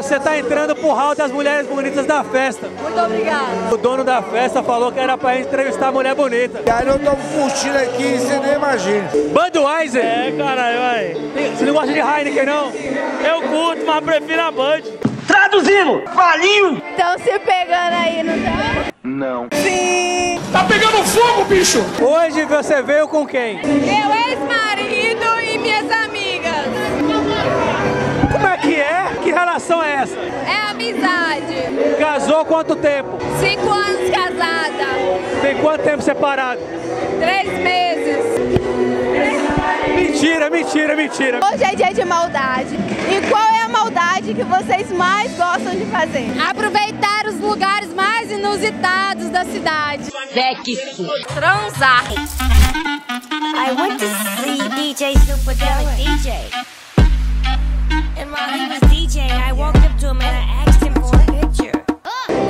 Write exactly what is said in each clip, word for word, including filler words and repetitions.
você está entrando pro hall das mulheres bonitas da festa. Muito obrigada. O dono da festa falou que era pra entrevistar a mulher bonita. E aí eu tô curtindo aqui, você nem imagina. Bandweiser? É, caralho, vai. Você não gosta de Heineken, não? Eu curto, mas prefiro a Band. Traduzindo! Valinho! Estão se pegando aí, não tá? Não. Sim! Tá pegando fogo, bicho! Hoje você veio com quem? Meu ex-marido e minhas amigas. Como é que é? Que relação é essa? É amizade. Casou quanto tempo? Cinco anos casada. Tem quanto tempo separado? Três meses. Mentira, mentira, mentira. Hoje é dia de maldade. E qual é a maldade que vocês mais gostam de fazer? Aproveitar os lugares mais inusitados da cidade. Sexo. Transar. I want to see D J Superdella D J. And while he was D J, I walked up to him and I asked him for a picture.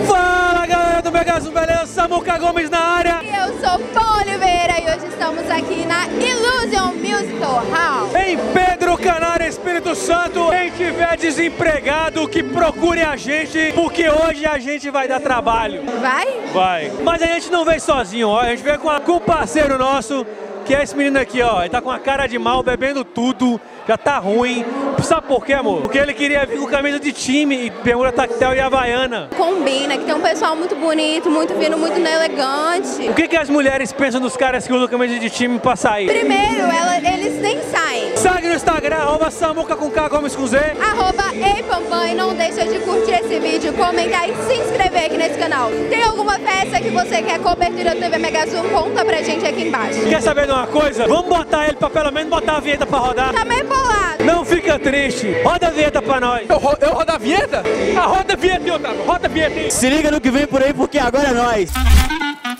Fala, galera do Mega Zoom, beleza? Samuca Gomes na área. E eu sou Paulo Oliveira e hoje estamos aqui na Illusion Musical Hall. Em Pedro Canário, Espírito Santo. Quem tiver desempregado, que procure a gente, porque hoje a gente vai dar trabalho. Vai? Vai. Mas a gente não veio sozinho, ó. A gente veio com, com um parceiro nosso, que é esse menino aqui, ó. Ele tá com a cara de mal, bebendo tudo, já tá ruim. Sabe por quê, amor? Porque ele queria vir com camisa de time e bermuda tactel e havaiana. Combina, que tem um pessoal muito bonito, muito fino, muito elegante. O que que as mulheres pensam dos caras que usam camisa de time pra sair? Primeiro, ela, eles nem saem. Segue no Instagram, arroba Samuca com K, Gomes com Z. Arroba epampã e não deixa de curtir esse vídeo, comentar e se inscrever aqui nesse canal. Tem alguma festa que você quer cobertura do T V Mega Zoom? Conta pra gente aqui embaixo. Quer saber de uma coisa? Vamos botar ele pra pelo menos botar a vinheta pra rodar. Tá meio bolado. Não fica triste. Roda a vinheta pra nós. Eu, ro eu roda a vinheta? Ah, roda a vinheta, meu Otávio. Roda a vinheta, hein? Se liga no que vem por aí, porque agora é nós.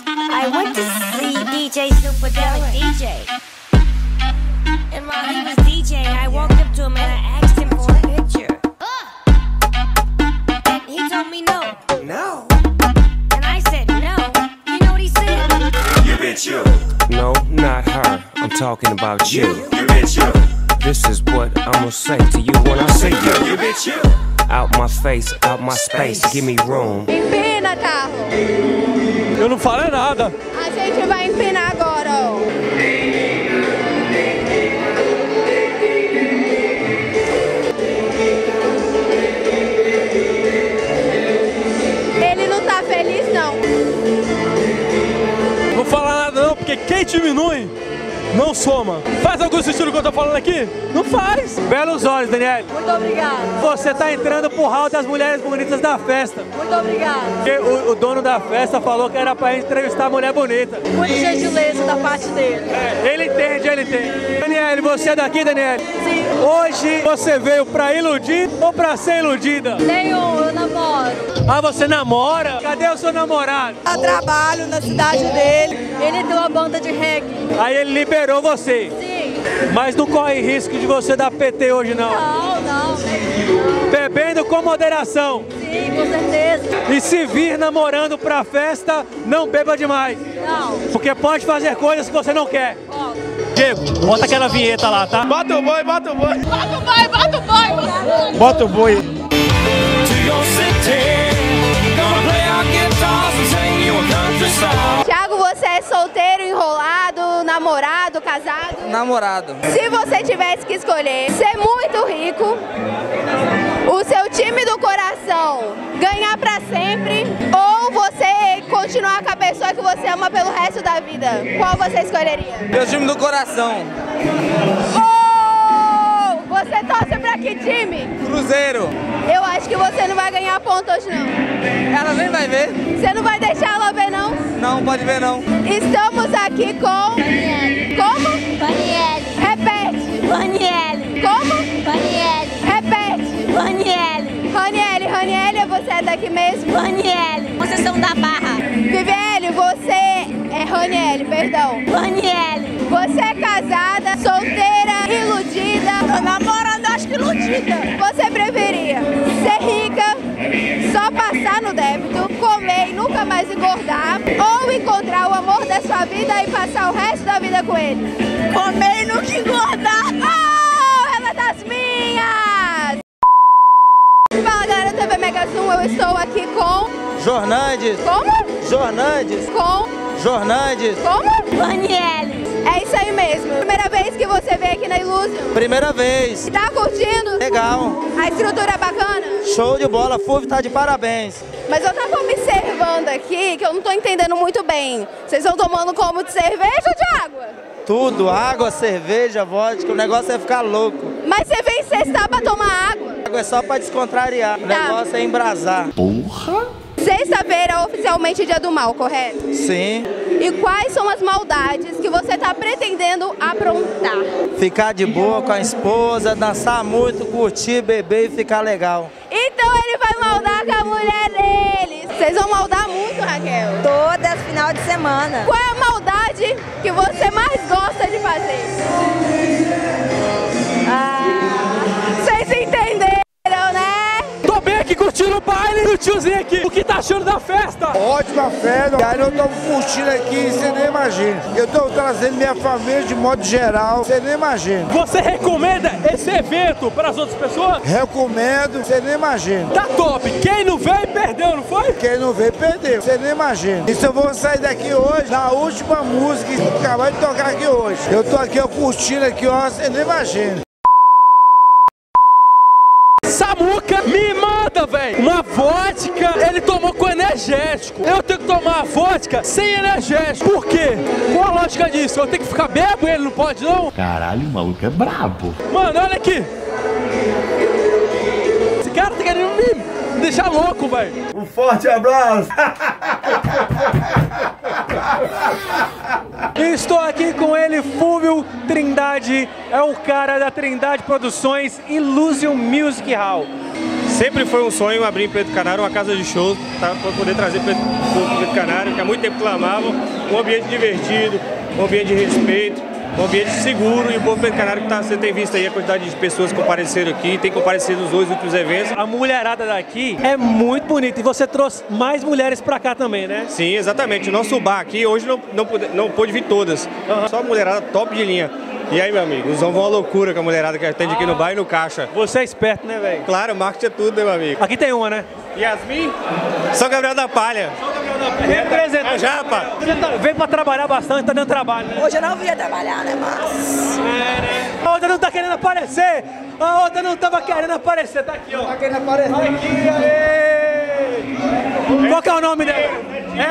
I want to see D J Superdella D J. And while he was D J, I walked up to him and I asked him for a picture. And he told me no. No? And I said no. You know what he said? You bitch, you. No, not her. I'm talking about you. You bitch, you. This is what I'ma say to you when I say you. You bitch, you. Out my face, out my space, give me room. Empina, carro. Eu não falei nada. A gente vai empinar agora, ó. Ele não tá feliz, não. Não fala nada, não, porque quem diminui não soma. Faz algum sentido o que eu tô falando aqui? Não faz. Belos olhos, Daniele. Muito obrigada. Você tá entrando pro hall das mulheres bonitas da festa. Muito obrigada. Porque o, o dono da festa falou que era pra entrevistar a mulher bonita. Muito gentileza da parte dele. É, ele entende, ele entende. Daniele, você é daqui, Daniele? Sim. Hoje você veio pra iludir ou pra ser iludida? Nenhum, eu namoro. Ah, você namora? Cadê o seu namorado? Eu trabalho na cidade dele. Ele deu a banda de reggae. Aí ele liberou você? Sim. Mas não corre risco de você dar P T hoje, não? Não, não. Bebendo com moderação? Sim, com certeza. E se vir namorando pra festa, não beba demais? Não. Porque pode fazer coisas que você não quer. Ó. Diego, bota aquela vinheta lá, tá? Bota o boi, bota o boi. Bota o boi, bota o boi. Bota o boi. Thiago, você é solteiro, enrolado, namorado, casado? Namorado. Se você tivesse que escolher ser muito rico, o seu time do coração ganhar pra sempre, ou você continuar com a pessoa que você ama pelo resto da vida, qual você escolheria? Meu time do coração. Oh! Você torce pra que time? Cruzeiro. Eu acho que você não vai ganhar pontos, não. Ela nem vai ver. Você não vai deixar ela ver, não? Não, pode ver, não. Estamos aqui com... Daniele. Como? Daniele. Repete. Daniele. Como? Daniele. Repete. Daniele. Ronielle. Ronielle, você é daqui mesmo? Ronielle. Vocês são da Barra. Viviele, você é Ronielle, perdão. Ronielle. Você é casada, solteira, iludida. Tô namorando, acho que iludida. Você preferia ser rica, só passar no débito, comer e nunca mais engordar, ou encontrar o amor da sua vida e passar o resto da vida com ele? Comer e nunca engordar. Oh, ela é das minhas! Fala, galera. Mega Zoom, eu estou aqui com... Jornandes. Como? Jornandes. Com? Jornandes. Como? Ronielle. É isso aí mesmo. Primeira vez que você veio aqui na Illusion? Primeira vez. E tá curtindo? Legal. A estrutura é bacana? Show de bola, a F U V tá de parabéns. Mas eu tava observando aqui que eu não tô entendendo muito bem. Vocês estão tomando como de cerveja ou de água? Tudo, água, cerveja, vodka, o negócio é ficar louco. Mas você vem sextar pra tomar água? Água é só pra descontrariar, tá. O negócio é embrasar. Porra! Sexta-feira é oficialmente dia do mal, correto? Sim. E quais são as maldades que você tá pretendendo aprontar? Ficar de boa com a esposa, dançar muito, curtir, beber e ficar legal. Então ele vai maldar com a mulher dele. Vocês vão maldar muito, Raquel? Todas, final de semana. Qual é a maldade que você mais gosta de fazer? Ah, vocês entenderam, né? Tô bem aqui curtindo o baile do tiozinho aqui. O que tá achando da festa? Ótima festa. Cara, eu tô curtindo aqui, você nem imagina. Eu tô trazendo minha família de modo geral, você nem imagina. Você recomenda esse evento para as outras pessoas? Recomendo, você nem imagina. Tá top. Quem não veio, perdeu, não foi? Quem não veio, perdeu. Você nem imagina. Isso eu vou sair daqui hoje, na última música que acabou de tocar aqui hoje. Eu tô aqui, eu curtindo aqui, ó, você nem imagina. Samuca me manda, velho, uma vodka, ele tomou com energético. Eu tenho que tomar a vodka sem energético. Por quê? Qual a lógica disso? Eu tenho que ficar bebo, ele não pode não? Caralho, o maluco é brabo. Mano, olha aqui. Esse cara tá querendo me deixar louco, velho. Um forte abraço. Estou aqui com ele, Fábio Trindade, é o cara da Trindade Produções, Illusion Music Hall. Sempre foi um sonho abrir em Pedro Canário uma casa de shows, tá, para poder trazer para o Pedro Canário, que há muito tempo clamavam, um ambiente divertido, um ambiente de respeito, um ambiente seguro, e o povo Pedro Canário que tá, você tem visto aí a quantidade de pessoas que compareceram aqui, tem comparecido nos dois últimos eventos. A mulherada daqui é muito bonita e você trouxe mais mulheres pra cá também, né? Sim, exatamente. O nosso bar aqui hoje não, não, pude, não pôde vir todas, uhum. Só mulherada top de linha. E aí, meu amigo, os vão uma loucura com a mulherada que atende ah, aqui no bar e no caixa. Você é esperto, né, velho? Claro, marketing é tudo, né, meu amigo? Aqui tem uma, né? Yasmin? São Gabriel da Palha. Representante. Japa. Você tá, veio pra trabalhar bastante, tá dando trabalho, né? Hoje eu não vinha trabalhar, né, mas... É, né? A outra não tá querendo aparecer. A outra não tava querendo aparecer. Tá aqui, ó. Não tá querendo aparecer. Aqui, aê! Qual que é o nome dela?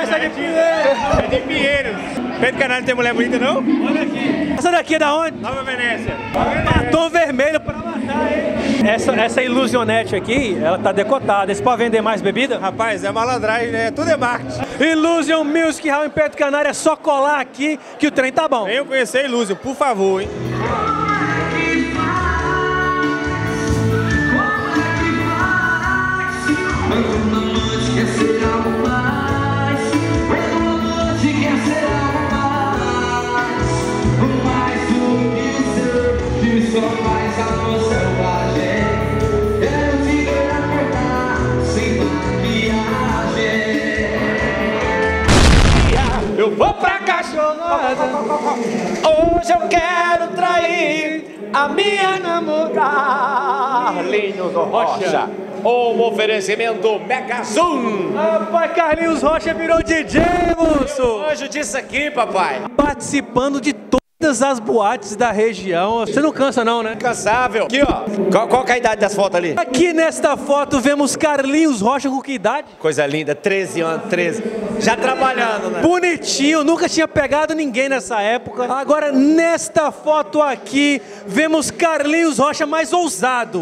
Essa é de Pinheiro. É de Pinheiro. Pedro Canário tem mulher bonita, não? Olha aqui. Essa daqui é da onde? Nova Venécia. Batom vermelho pra matar, hein? Essa, essa Illusionete aqui, ela tá decotada. Esse pode vender mais bebida? Rapaz, é malandragem, né? Tudo é marketing. Illusion Music Hall em Pedro Canário, é só colar aqui que o trem tá bom. Venham conhecer a Illusion, por favor, hein? Vou pra cachorrada, hoje eu quero trair a minha namorada. Carlinhos Rocha, um oferecimento Mega Zoom. Rapaz, Carlinhos Rocha virou D J, moço. Anjo disso aqui, papai. Participando de todas as boates da região. Você não cansa não, né? Incansável. Aqui, ó. Qual, qual que é a idade das fotos ali? Aqui nesta foto vemos Carlinhos Rocha com que idade? Coisa linda, treze anos, treze. Já trabalhando, né? Bonitinho, nunca tinha pegado ninguém nessa época. Agora, nesta foto aqui, vemos Carlinhos Rocha mais ousado.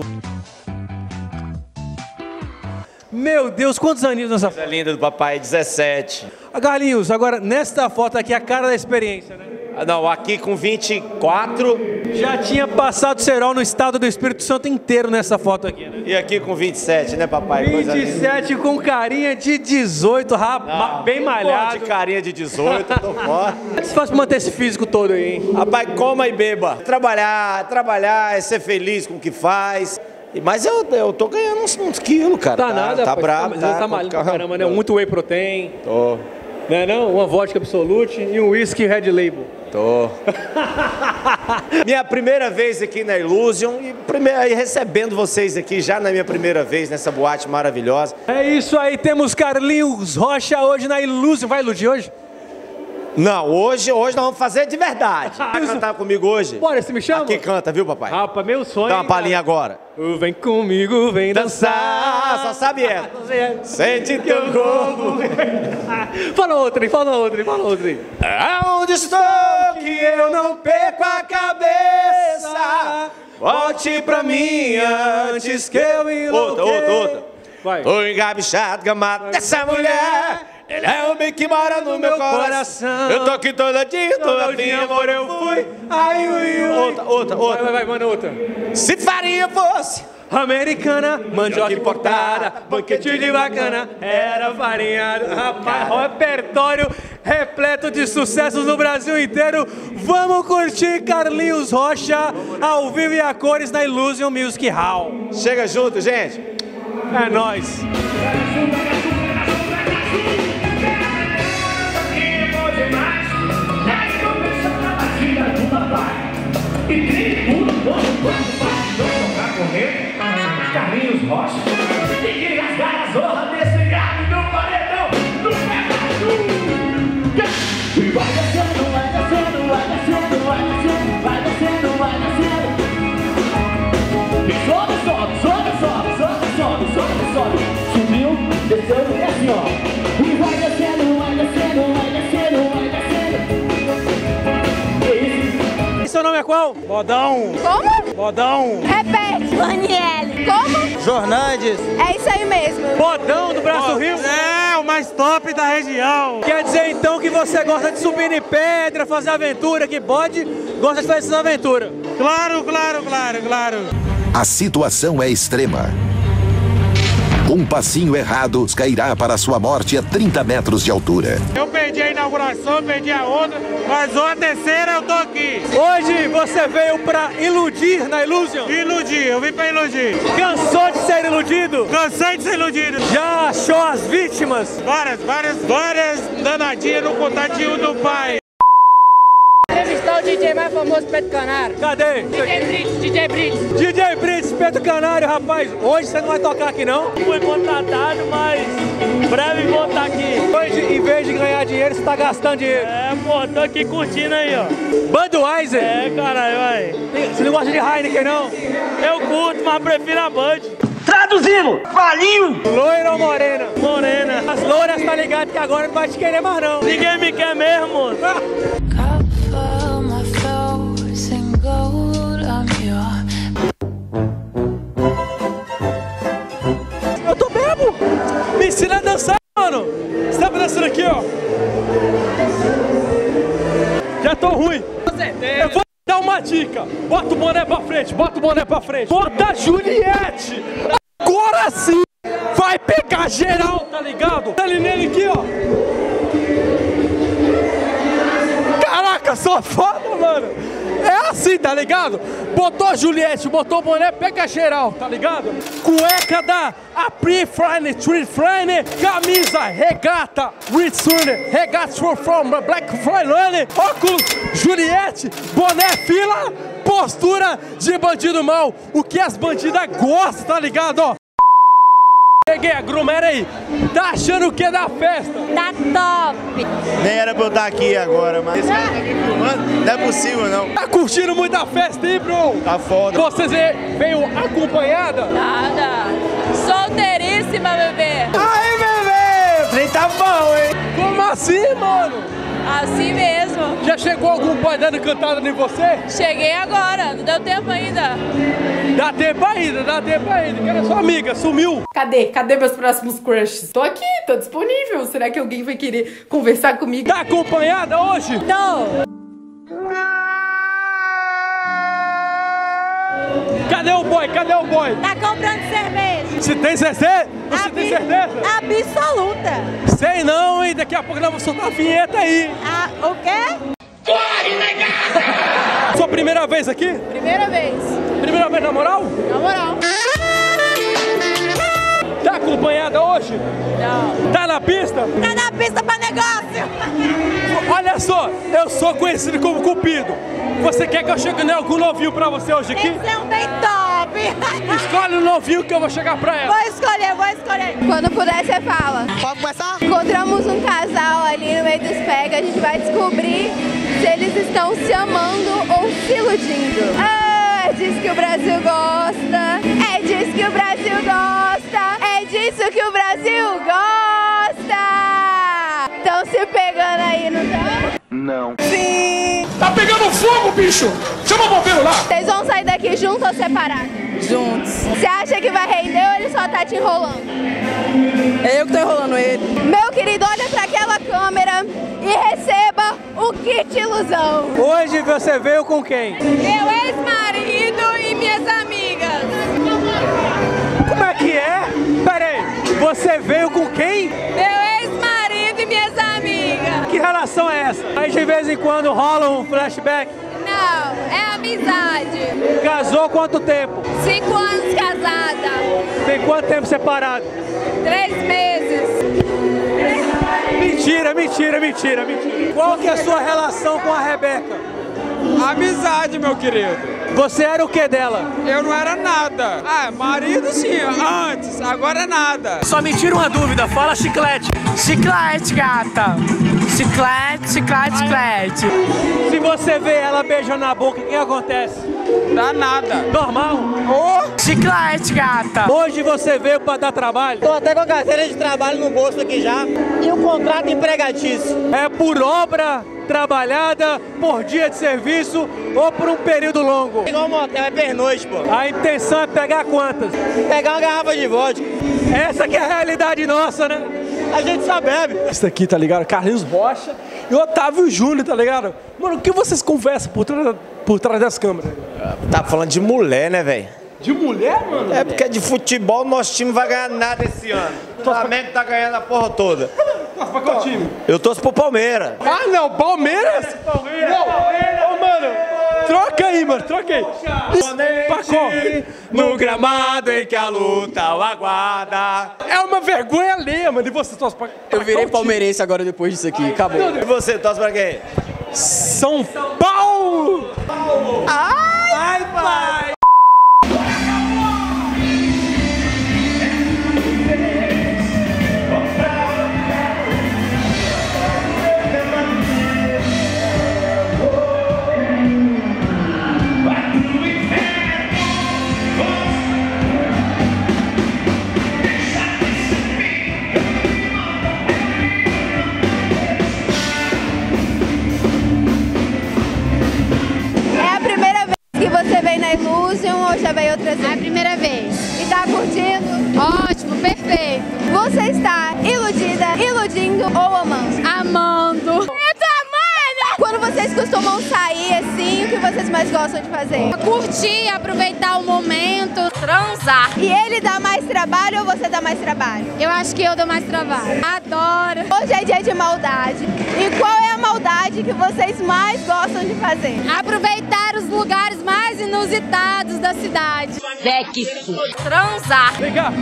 Meu Deus, quantos aninhos nessa foto? Coisa linda do papai, dezessete. Carlinhos, agora, nesta foto aqui, a cara da experiência, né? Não, aqui com vinte e quatro... Já tinha passado cerol no estado do Espírito Santo inteiro nessa foto aqui, né? E aqui com vinte e sete, né, papai? vinte e sete com carinha de dezoito, rapaz, bem malhado. De carinha de dezoito, tô fora. Como é que você faz pra manter esse físico todo aí, hein? Rapaz, coma e beba. Trabalhar, trabalhar, é ser feliz com o que faz. Mas eu, eu tô ganhando uns, uns quilos, cara. Tá, tá nada, tá brabo, tá, tá, tá, tá maluco pra caramba, né? Muito whey protein. Tô. Não é não? Uma vodka Absolute e um whisky Red Label. Tô. Minha primeira vez aqui na Illusion e, primeiro, e recebendo vocês aqui já na minha primeira vez nessa boate maravilhosa. É isso aí, temos Carlinhos Rocha hoje na Illusion. Vai iludir hoje? Não, hoje, hoje nós vamos fazer de verdade. Vai cantar comigo hoje? Bora, você me chama? Aqui canta, viu, papai? Rapaz, meu sonho. Dá uma palhinha agora. Vem comigo, vem dançar. Só sabe ela. Sente teu corpo. Fala outra, fala outra, fala outra. Aonde estou que eu não perco a cabeça? Volte pra mim antes que eu enlouqueça. Outra, outra, outra. Vai. Tô engabichado, gamado dessa mulher. Ele é o homem que mora no meu coração. Eu tô aqui todo dia, todo dia, amor, eu fui. Ai, ui, ui. Outra, outra, outra. Vai, vai, vai, manda outra. Se farinha fosse americana, mandioca importada, banquete de bacana, era farinha. Rapaz, repertório repleto de sucessos no Brasil inteiro. Vamos curtir Carlinhos Rocha ao vivo e a cores na Illusion Music Hall. Chega junto, gente. É nóis. E tem tudo quando o bastidor pra correr. Carlinhos Rocha, ninguém as caras, zorra desse gato no paredão, no pé azul. E vai descendo, vai descendo, vai descendo, vai descendo, vai descendo, vai descendo. E sobe, sobe, sobe, sobe, sobe, sobe, sobe, sobe. Subiu, desceu e assim, ó. E vai descendo, vai descendo, vai descendo, vai descendo. É isso. Seu nome é qual? Bodão. Como? Bodão. Repete. Ronielle. Como? Jornandes. É isso aí mesmo. Bodão do Braço Rio? É, o mais top da região. Quer dizer então que você gosta de subir em pedra, fazer aventura, que bode, gosta de fazer essas aventuras? Claro, claro, claro, claro. A situação é extrema. Um passinho errado cairá para sua morte a trinta metros de altura. Eu perdi a inauguração, perdi a outra, mas a terceira eu tô aqui. Hoje você veio pra iludir na Illusion? Iludir, eu vim pra iludir. Cansou de ser iludido? Cansei de ser iludido. Já achou as vítimas? Várias, várias, várias danadinhas no contatinho do pai. O D J mais famoso, Pedro Canário. Cadê? D J Brits, D J Brits. D J Brits, Pedro Canário, rapaz. Hoje você não vai tocar aqui, não? Fui contratado, mas breve vou estar aqui. Hoje, em vez de ganhar dinheiro, você tá gastando dinheiro. É, pô, tô aqui curtindo aí, ó. Bandweiser? É, caralho, vai. Você não gosta de Heineken, não? Eu curto, mas prefiro a Band. Traduzindo! Falinho! Loira ou morena? Morena. As loiras, tá ligado que agora não vai te querer mais, não. Ninguém me quer mesmo. Eu tô bebo! Me ensina a dançar, mano! Você tá dançando aqui, ó! Já tô ruim! Com certeza! Eu vou dar uma dica! Bota o boné pra frente! Bota o boné pra frente! Bota a Juliette! Agora sim! Vai pegar geral, tá ligado? Tá ali nele aqui, ó! Caraca, só foda, mano! É assim, tá ligado? Botou Juliette, botou boné, pega geral, tá ligado? Cueca da Apri Frine, Tree Frine, camisa, regata, Returner, regata from Black Frine, óculos, Juliette, boné, fila, postura de bandido mal. O que as bandidas gostam, tá ligado? Ó. Cheguei, agromera aí. Tá achando o que da festa? Tá top. Nem era pra eu estar aqui agora, mas esse cara tá me filmando, não é possível não. Tá curtindo muito a festa aí, bro? Tá foda. Você veio acompanhada? Nada. Solteiríssima, bebê. Aí, bebê, o trem tá bom, hein? Como assim, mano? Assim mesmo. Já chegou algum boy dando cantada em você? Cheguei agora, não deu tempo ainda. Dá tempo ainda, dá tempo ainda. Cadê sua amiga? Sumiu. Cadê? Cadê meus próximos crushes? Tô aqui, tô disponível. Será que alguém vai querer conversar comigo? Tá acompanhada hoje? Não. Cadê o boy? Cadê o boy? Tá comprando cerveja. Se tem cerveja? Você Ab... tem certeza? Absoluta. Sei não, hein? Daqui a pouco nós vamos soltar a vinheta aí. Ah, o quê? Corre, negada! Sua primeira vez aqui? Primeira vez. Primeira vez na moral? Na moral. Tá acompanhada hoje? Não. Tá na pista? Tá na pista pra negócio! Olha só, eu sou conhecido como Cupido. Você quer que eu chegue em algum novinho pra você hoje aqui? Esse é um bem top! Escolhe um novinho que eu vou chegar pra ela. Vou escolher, vou escolher. Quando puder, você fala. Pode começar? Encontramos um casal ali no meio dos pega. A gente vai descobrir se eles estão se amando ou se iludindo. Ah, é disso que o Brasil gosta. É disso que o Brasil gosta. É disso que o Brasil gosta. Estão se pegando aí, não estão? Não. Sim. Tá pegando fogo, bicho! Chama o bombeiro lá! Vocês vão sair daqui juntos ou separados? Juntos. Você acha que vai render ou ele só tá te enrolando? É eu que tô enrolando ele. Meu querido, olha pra aquela câmera e receba o kit ilusão. Hoje você veio com quem? Meu ex-marido e minhas amigas. Como é que é? Peraí, você veio com quem? Meu ex-marido e minhas amigas. Que relação é essa? Aí de vez em quando rola um flashback? Não, é amizade. Casou quanto tempo? Cinco anos casada. Tem quanto tempo separado? Três meses. Mentira, mentira, mentira, mentira. Qual que é a sua relação com a Rebeca? Amizade, meu querido. Você era o que dela? Eu não era nada. Ah, marido sim, antes, agora nada. Só me tira uma dúvida, fala chiclete. Chiclete, gata. Chiclete, chiclete, chiclete. Se você vê ela beijando na boca, o que acontece? Dá nada. Normal? Oh. Chiclete, gata. Hoje você veio pra dar trabalho? Tô até com a carteira de trabalho no bolso aqui já. E o contrato empregatício. É por obra trabalhada, por dia de serviço ou por um período longo? Igual um motel, é pernoite, pô. A intenção é pegar quantas? Pegar uma garrafa de vodka. Essa que é a realidade nossa, né? A gente só bebe. Esse daqui, tá ligado? Carlinhos Rocha e Otávio Júnior, tá ligado? Mano, o que vocês conversam por, tra por trás das câmeras? Tá falando de mulher, né, velho? De mulher, mano? É porque de futebol nosso time vai ganhar nada esse ano. O Flamengo tá ganhando a porra toda. Torce pra qual time? Eu torço pro Palmeiras. Ah, não, Palmeiras? Palmeiras, Palmeiras, não. Palmeiras, oh, mano. Troca aí, mano, troca aí. No gramado em que a luta o aguarda. É uma vergonha alheia, mano. E você torce pra... Eu virei palmeirense agora depois disso aqui, acabou. E você torce pra quem? São Paulo! Ai, pai! Illusion ou já veio outra vez? É a primeira vez. E tá curtindo? Ótimo, perfeito. Você está iludida, iludindo ou amando? Amando. Eu tô amando! Quando vocês costumam sair assim, o que vocês mais gostam de fazer? Curtir, aproveitar o momento, transar. E ele dá mais trabalho ou você dá mais trabalho? Eu acho que eu dou mais trabalho. Adoro. Hoje é dia de maldade. E qual é a maldade que vocês mais gostam de fazer? Aproveitar os lugares mais inusitados da cidade. Sexo. Transar. Vem cá.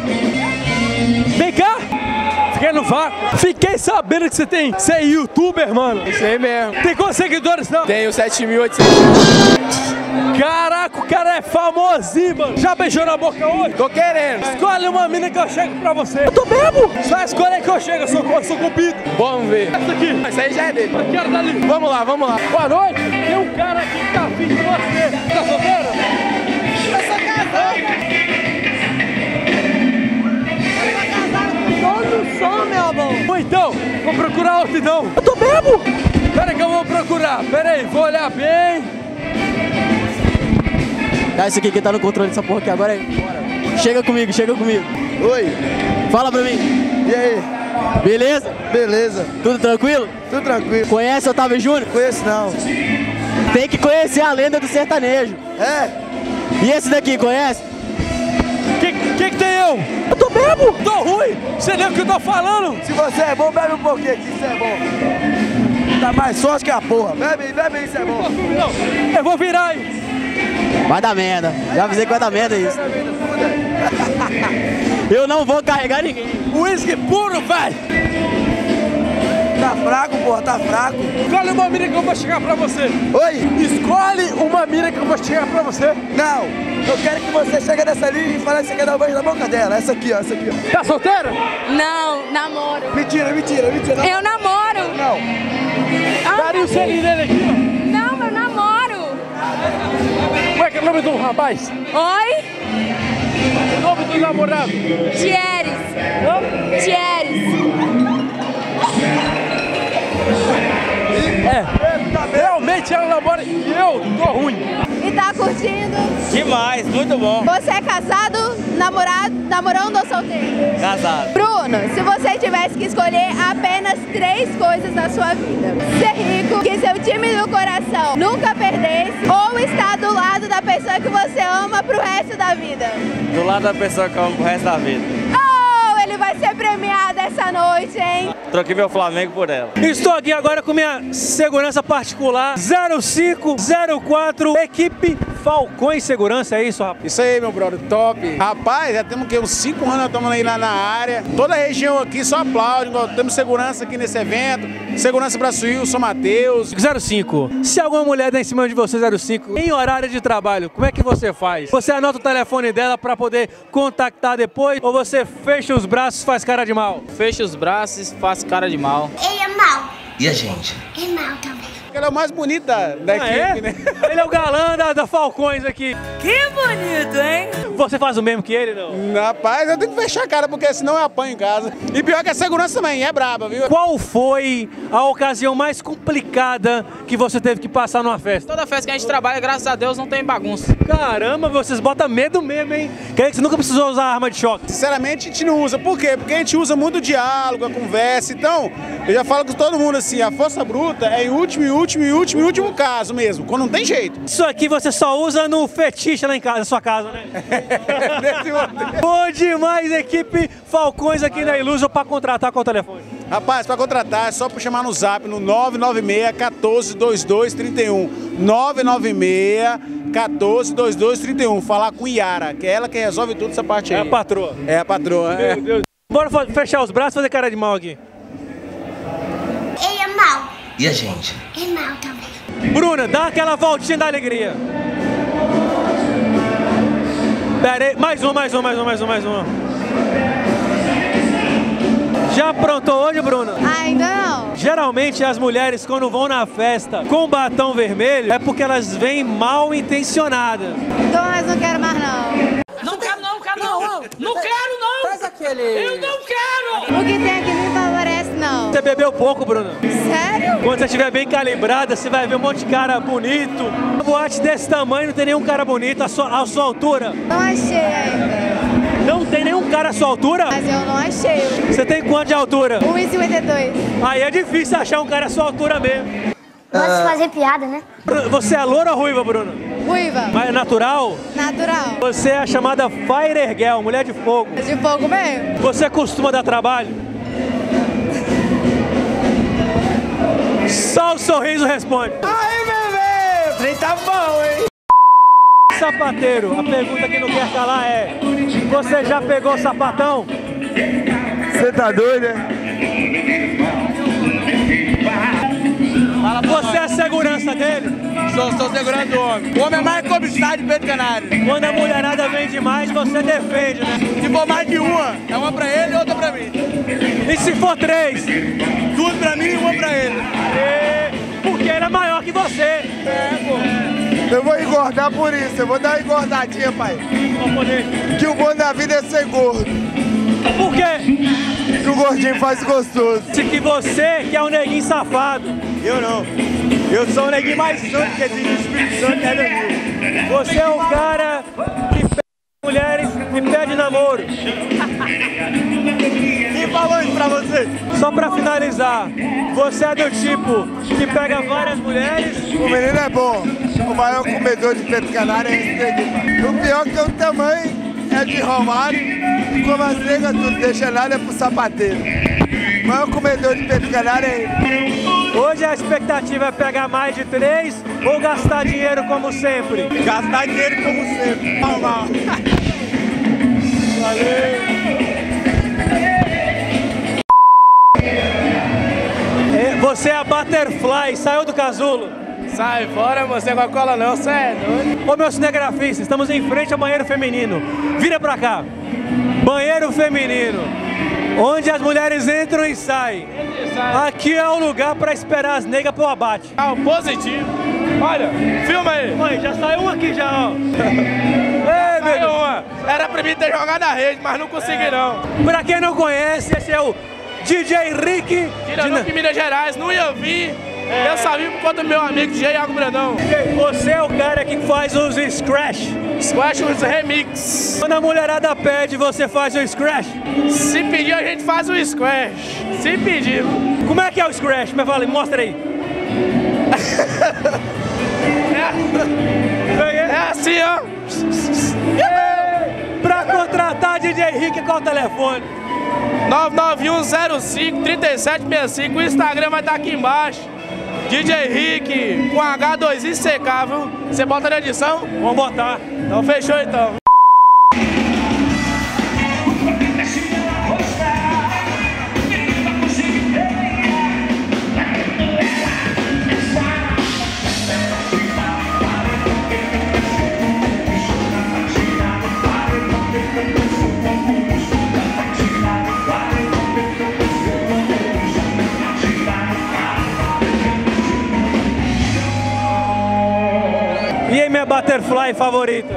Vem cá. Fiquei no vácuo. Fiquei sabendo que você tem... Você é youtuber, mano. Isso aí mesmo. Tem quantos seguidores, não? Tenho sete mil e oitocentos. Caraca, o cara é famosinho, mano. Já beijou na boca hoje? Tô querendo. Escolhe uma mina que eu chego pra você. Eu tô mesmo. Só escolhe aí que eu chego, eu sou, eu sou cupido. Vamos ver. Essa aqui. Essa aí já é dele. Eu quero dali. Vamos lá, vamos lá. Boa noite. Tem um cara aqui que tá afim de você. Tá solteiro? Eu sou casado. Eu sou casado. Todo som, meu amor. Então, vou procurar outro então. Eu tô mesmo. Pera aí que eu vou procurar. Pera aí, vou olhar bem. Ah, esse aqui que tá no controle dessa porra aqui agora aí. Bora. Chega comigo, chega comigo. Oi. Fala pra mim. E aí? Beleza? Beleza. Tudo tranquilo? Tudo tranquilo. Conhece o Otávio Júnior? Conheço não. Tem que conhecer a lenda do sertanejo. É. E esse daqui, conhece? Que que, que tem eu? Eu tô bebo. Tô ruim. Você lembra o que eu tô falando? Se você é bom, bebe um pouquinho aqui, isso é bom. Tá mais forte que a porra. Bebe, bebe, isso é bom. Não, eu vou virar aí. Vai dar merda, já avisei que vai dar merda isso. Eu não vou carregar ninguém. Whisky puro, velho! Tá fraco, porra, tá fraco. Escolhe uma mina que eu vou chegar pra você. Oi? Escolhe uma mina que eu vou chegar pra você. Não, eu quero que você chegue nessa linha e fale que você quer dar um beijo na boca dela. Essa aqui, ó, essa aqui, ó. Tá solteira? Não, namoro. Mentira, mentira, mentira. Namoro. Eu namoro. Não. Ah, daria o selinho dele aqui, ó. Não, eu namoro. Como é que é o nome do rapaz? Oi? O nome do namorado? Thieres. Hã? Thieres. É. Realmente ela namora e eu tô ruim. E tá curtindo? Demais, muito bom. Você é casado, namorado, namorando ou solteiro? Casado. Bruno, se você tivesse que escolher apenas três coisas na sua vida: ser rico, que seu time do coração nunca perdesse, ou estar do lado da pessoa que você ama pro resto da vida. Do lado da pessoa que eu amo pro resto da vida. Oh, ele vai ser premiado essa noite, hein? Troquei meu Flamengo por ela. Estou aqui agora com minha segurança particular zero cinco zero quatro, equipe Falcões Segurança, é isso, rapaz? Isso aí, meu brother, top. Rapaz, já temos que uns cinco anos estamos aí lá na área. Toda a região aqui só aplaude. Nós temos segurança aqui nesse evento. Segurança Brasil, São Mateus. zero cinco. Se alguma mulher der em cima de você, zero cinco, em horário de trabalho, como é que você faz? Você anota o telefone dela para poder contactar depois? Ou você fecha os braços e faz cara de mal? Fecha os braços, faz cara de mal. Ele é mal. E a gente? É mal também. Ela é o mais bonito da, da ah, equipe, é? Né? Ele é o galã da, da Falcões aqui. Que bonito, hein? Você faz o mesmo que ele, não? Rapaz, eu tenho que fechar a cara, porque senão eu apanho em casa. E pior que a segurança também é braba, viu? Qual foi a ocasião mais complicada que você teve que passar numa festa? Toda festa que a gente trabalha, graças a Deus, não tem bagunça. Caramba, vocês botam medo mesmo, hein? Quer que você nunca precisou usar arma de choque? Sinceramente, a gente não usa. Por quê? Porque a gente usa muito o diálogo, a conversa. Então, eu já falo com todo mundo assim, a força bruta é em último e último. Último e último, último caso mesmo, quando não tem jeito. Isso aqui você só usa no fetiche lá em casa, na sua casa, né? Bom demais, equipe Falcões aqui na Illusion. Para contratar, qual o telefone? Rapaz, para contratar é só para chamar no zap no nove nove seis, um quatro dois dois, três um. nove nove seis, um quatro dois dois, três um. Falar com Yara, que é ela que resolve tudo essa parte aí. É a patroa. É a patroa. Meu é. Deus. Bora fechar os braços e fazer cara de mal aqui. Ele é mal. E a gente? É mal também. Bruna, dá aquela voltinha da alegria. Pera aí, mais uma, mais uma, mais uma, mais uma, mais uma. Já aprontou hoje, Bruna? Ainda não. Geralmente as mulheres, quando vão na festa com batom vermelho, é porque elas vêm mal intencionadas. Então, mas não quero mais não. Não quero não, cara, não. Não, não quero não. Faz aquele... Eu não quero. O que tem aqui não favorece não. Você bebeu pouco, Bruna? Sério? Quando você estiver bem calibrada, você vai ver um monte de cara bonito. Uma boate desse tamanho não tem nenhum cara bonito à sua, à sua altura? Não achei ainda. Não tem nenhum cara à sua altura? Mas eu não achei. Você tem quanto de altura? um e cinquenta e dois. Aí é difícil achar um cara à sua altura mesmo. Pode fazer piada, né? Você é loura ou ruiva, Bruno? Ruiva. Mas natural? Natural. Você é a chamada Fire Girl, mulher de fogo. De fogo mesmo. Você costuma dar trabalho? Só o sorriso responde. Aí, bebê! O trem tá bom, hein? Sapateiro, a pergunta que não quer calar é: você já pegou sapatão? Você tá doido, né? Você é segurança dele? Sou, sou segurança do homem. O homem é mais cobiçado de Pedro Canário. Quando a mulherada vem demais, você defende, né? Se for mais de uma, é uma pra ele e outra pra mim. E se for três? Duas pra mim e uma pra ele. E... porque ele é maior que você. É, pô. Eu vou engordar por isso, eu vou dar uma engordadinha, pai. Poder. Que o bom da vida é ser gordo. Por quê? Que o gordinho faz gostoso. Se que você que é um neguinho safado. Eu não. Eu sou um neguinho mais santo que existe no Espírito Santo, é do mundo. Você é um cara que pede mulheres e pede namoro. Quem falou isso pra você? Só pra finalizar, você é do tipo que pega várias mulheres. O menino é bom. O maior comedor de Pedro Canário é esse neguinho. O pior que é o tamanho. É de Romário, como as negras tudo, deixa nada pro sapateiro. O maior comedor de Pedro Canário é ele. Hoje a expectativa é pegar mais de três ou gastar dinheiro como sempre? Gastar dinheiro como sempre. Normal. Valeu. você é a Butterfly, saiu do casulo. Sai fora, você com a cola não, você é doido. Ô meu cinegrafista, estamos em frente ao banheiro feminino. Vira pra cá. Banheiro feminino, onde as mulheres entram e saem. Sai. Aqui é o lugar pra esperar as negas pro abate. Ah, o positivo. Olha, filma aí. Mãe, já saiu uma aqui já, ó. Ei, saiu uma. Era pra mim ter jogado na rede, mas não consegui é. não. Pra quem não conhece, esse é o D J Henrique. Tirando de Minas Gerais, não ia vir. É. Eu sabia por conta do meu amigo D J Iago Brandão. Você é o cara que faz os scratch. Scratch, os remix. Quando a mulherada pede, você faz o scratch? Se pedir, a gente faz o scratch. Se pedir. Como é que é o scratch? Me fala, mostra aí. É, é assim, ó. É. Pra contratar D J Henrique, qual o telefone? nove nove um zero cinco, três sete seis cinco. O Instagram vai estar aqui embaixo. D J Henrique com H dois I C K, viu? Você bota na edição? Vamos botar. Então fechou então. Minha Butterfly favorita?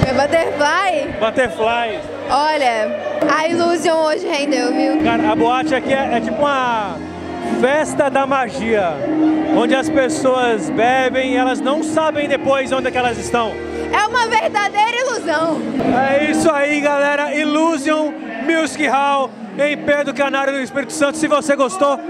Minha Butterfly? Butterfly. Olha, a Illusion hoje rendeu, viu? Cara, a boate aqui é, é tipo uma festa da magia, onde as pessoas bebem e elas não sabem depois onde é que elas estão. É uma verdadeira ilusão. É isso aí, galera. Illusion Music Hall em Pedro Canário, no Espírito Santo. Se você gostou,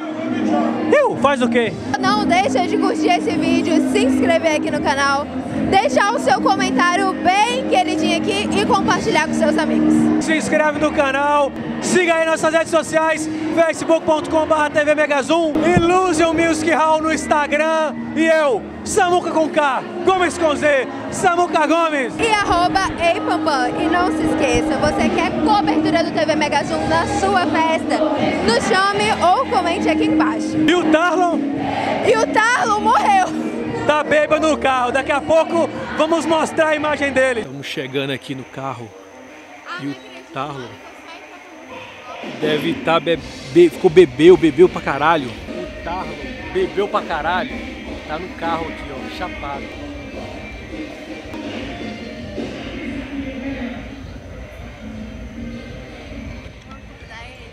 eu, faz o quê? Não deixa de curtir esse vídeo, se inscrever aqui no canal, deixar o seu comentário bem queridinho aqui e compartilhar com seus amigos. Se inscreve no canal, siga aí nossas redes sociais, facebook ponto com barra T V Mega Zoom, Illusion Music Hall no Instagram e eu, Samuca com K, Gomes com Z, Samuca Gomes. E arroba epampã. E não se esqueça, você quer cobertura do T V Mega Zoom na sua festa? Nos chame ou comente aqui embaixo. E o Tarlão? E o Tarlão morreu. Tá bêbado no carro, daqui a pouco vamos mostrar a imagem dele. Estamos chegando aqui no carro e o Tarlão deve estar tá bebe... ficou bebeu, bebeu pra caralho. O Tarlão bebeu pra caralho, tá no carro aqui ó, chapado.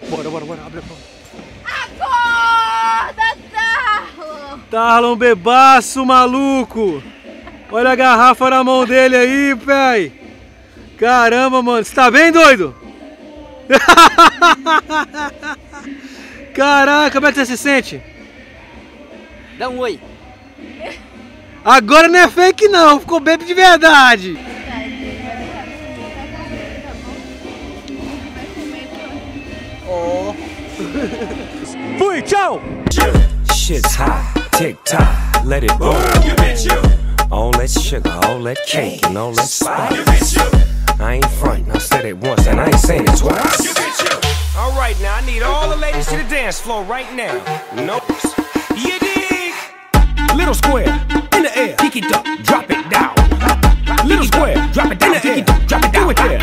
Bora, bora, bora, abre a porta. Acorda, Tarlão! Tarlão bebaço, maluco! Olha a garrafa na mão dele aí, véi! Caramba, mano! Você tá bem, doido? Caraca, como é que você se sente? Dá um oi! Agora não é fake não, ficou bêbado de verdade! Oh. Fui, tchau! Shit's hot, tick tock, let it roll. All that sugar, all that cake, and all that spice. I ain't frontin', I said it once, and I ain't saying it twice. Alright now, I need all the ladies to the dance floor right now. Nope. You dig? Little square, in the air, pick it up, drop it down. Little square, drop it down, pick it up, drop it down. Do it there.